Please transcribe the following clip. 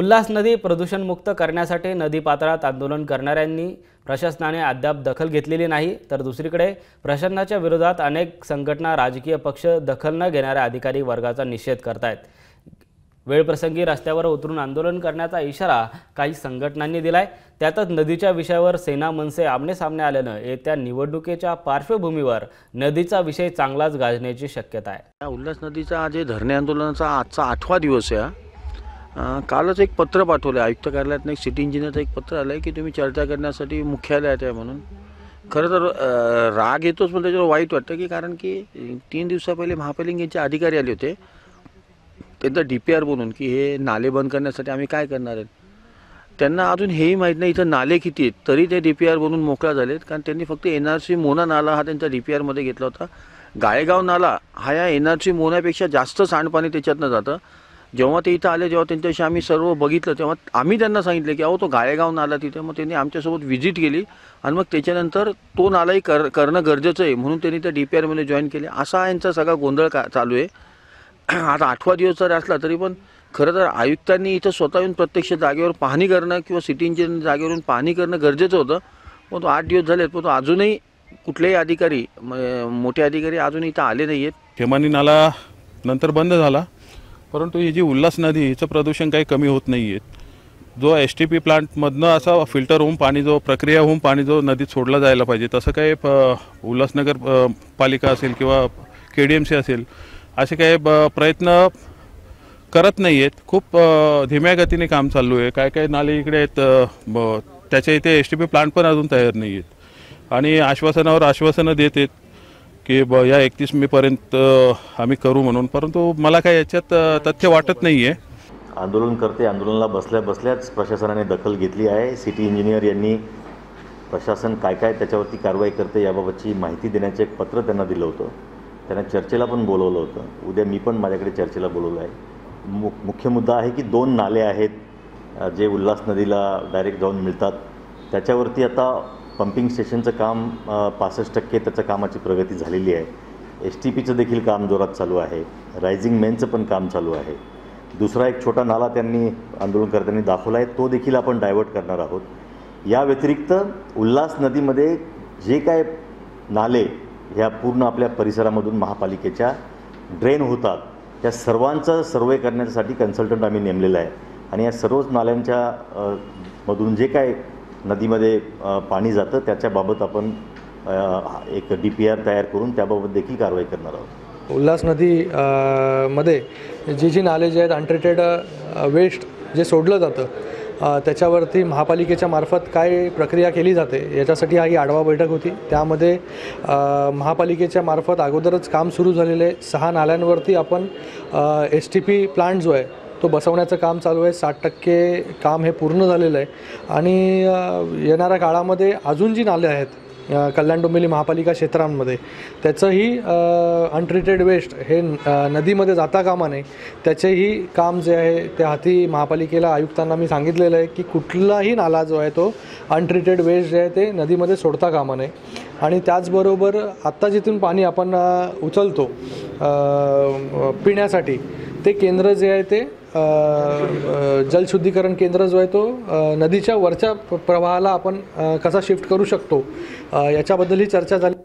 उल्हास नदी प्रदूषण मुक्त करण्यासाठी नदीपात्रात आंदोलन करणाऱ्यांनी प्रशासनाने अद्याप दखल घेतलेली नाही, तर दुसरीकडे प्रशासनाच्या विरोधात अनेक संघटना, राजकीय पक्ष दखल न घेणाऱ्या अधिकारी वर्गाचा निषेध करतायत। वेळप्रसंगी रस्त्यावर उतरून आंदोलन करण्याचा इशारा काही संघटनांनी दिलाय। त्यातच नदीच्या विषयावर सेना मनसे आमनेसामने आल्याने येत्या निवडणुकीच्या पार्श्वभूमीवर नदीचा विषय चांगलाच गाजण्याची शक्यता आहे। उल्हास नदीचा आज धरणे आंदोलनाचा आजचा 8वा दिवस आहे। कालच एक पत्र पाठवले आयुक्त कार्यालयातून, एक सिटी इंजिनियरचं एक पत्र आलं की तुम्ही चर्चा करण्यासाठी मुख्यालयात आहे म्हणून। खरं तर राग येतोच, पण त्याच्यावर वाईट वाटतं की कारण की 3 दिवसा पहिले महापालिकेचे अधिकारी आले होते एकदा DPR बनून की हे नाले बंद करण्यासाठी आम्ही काय करणार आहेत। त्यांना अजून हेही माहीत नाही इथं नाले किती आहेत, तरी ते DPR बनून मोकळा झालेत। कारण त्यांनी फक्त NRC मोना नाला हा त्यांचा DPRमध्ये घेतला होता। गायगाव नाला हा या NRC मोनापेक्षा जास्त सांडपाणी त्याच्यातनं जातं। जेव्हा ते इथं आले, जेव्हा त्यांच्याशी आम्ही सर्व बघितलं, तेव्हा आम्ही त्यांना सांगितलं की अहो तो गायगाव नाला तिथे, मग त्यांनी आमच्यासोबत व्हिजिट केली आणि मग त्याच्यानंतर तो नालाही करणं गरजेचं आहे म्हणून त्यांनी त्या DPRमध्ये जॉईन केले। असा यांचा सगळा गोंधळ चालू आहे। आता 8वा दिवस जरी असला तरी पण खरं तर आयुक्तांनी इथं स्वतः येऊन प्रत्यक्ष जागेवर पाहणी करणं किंवा सिटी इंजिनिअर जागेवरून पाहणी करणं गरजेचं होतं, पण तो 8 दिवस झालेत पण तो अजूनही कुठलेही अधिकारी, मोठे अधिकारी अजून इथं आले नाही आहेत। खेमानी नाला नंतर बंद झाला, परंतु ही जी उल्हास नदी हिचं प्रदूषण काही कमी होत नाही आहे। जो STP प्लांटमधनं असा फिल्टर होऊन पाणी, जो प्रक्रिया होऊन पाणी जो नदीत सोडला जायला पाहिजे तसं काही उल्हासनगर पालिका असेल किंवा KDMC असेल असे काही प्रयत्न करत नाही आहेत। खूप धीम्या गतीने काम चालू आहे। काय काय नाले इकडे आहेत, त्याच्या इथे STP प्लांट पण अजून तयार नाही आहेत आणि आश्वासनावर आश्वासनं देत आहेत की या 31 मेपर्यंत आम्ही करू म्हणून, परंतु मला काय याच्यात तथ्य वाटत नाही आहे। आंदोलनकर्ते आंदोलनाला बसल्या बसल्याच प्रशासनाने दखल घेतली आहे। सिटी इंजिनियर यांनी प्रशासन काय काय त्याच्यावरती कारवाई करते याबाबतची माहिती देण्याचे एक पत्र त्यांना दिलं होतं, त्यांना चर्चेला पण बोलवलं होतं। उद्या मी पण माझ्याकडे चर्चेला बोलवलं आहे। मुख्य मुद्दा आहे की 2 नाले आहेत जे उल्हास नदीला डायरेक्ट जाऊन मिळतात, त्याच्यावरती आता पंपिंग स्टेशनचं काम 65% त्याच्या कामाची प्रगती झालेली आहे। STPचं देखील काम जोरात चालू आहे, रायझिंग मेनचं पण काम चालू आहे। दुसरा एक छोटा नाला त्यांनी आंदोलनकर्त्यांनी दाखवला आहे, तो देखील आपण डायव्हर्ट करणार आहोत। या व्यतिरिक्त उल्हास नदीमध्ये जे काय नाले ह्या पूर्ण आपल्या परिसरामधून महापालिकेच्या ड्रेन होतात त्या सर्वांचं सर्वे करण्यासाठी कन्सल्टंट आम्ही नेमलेला आहे आणि या सर्वच नाल्यांच्या मधून जे काय नदीमध्ये पाणी जातं त्याच्याबाबत आपण एक DPR तयार करून त्याबाबत देखील कारवाई करणार आहोत। उल्हास नदी मध्ये जी जी नाले जे आहेत अनट्रीटेड वेस्ट जे सोडलं जातं त्याच्यावरती महापालिकेच्या मार्फत काय प्रक्रिया केली जाते याच्यासाठी ही आढावा बैठक होती। त्यामध्ये महापालिकेच्या मार्फत अगोदरच काम सुरू झालेले 6 नाल्यांवरती आपण STP प्लांट जो आहे तो बसवण्याचं काम चालू आहे। 60% काम हे पूर्ण झालेलं आहे आणि येणाऱ्या काळामध्ये अजून जी नाले आहेत कल्याण डोंबिवली महापालिका क्षेत्रांमध्ये त्याचंही अनट्रीटेड वेस्ट हे नदीमध्ये जाता कामा नये त्याचेही काम जे आहे त्या हाती महापालिकेला आयुक्तांना मी सांगितलेलं आहे की कुठलाही नाला जो आहे तो अनट्रीटेड वेस्ट जे आहे ते नदीमध्ये सोडता कामा नये। आणि त्याचबरोबर आत्ता जिथून पाणी आपण उचलतो पिण्यासाठी ते केंद्र जे आहे ते जलशुद्धीकरण केंद्र जो आहे तो नदीच्या वरच्या प्रवाहाला आपण कसा शिफ्ट करू शकतो याच्याबद्दल ही चर्चा झाली।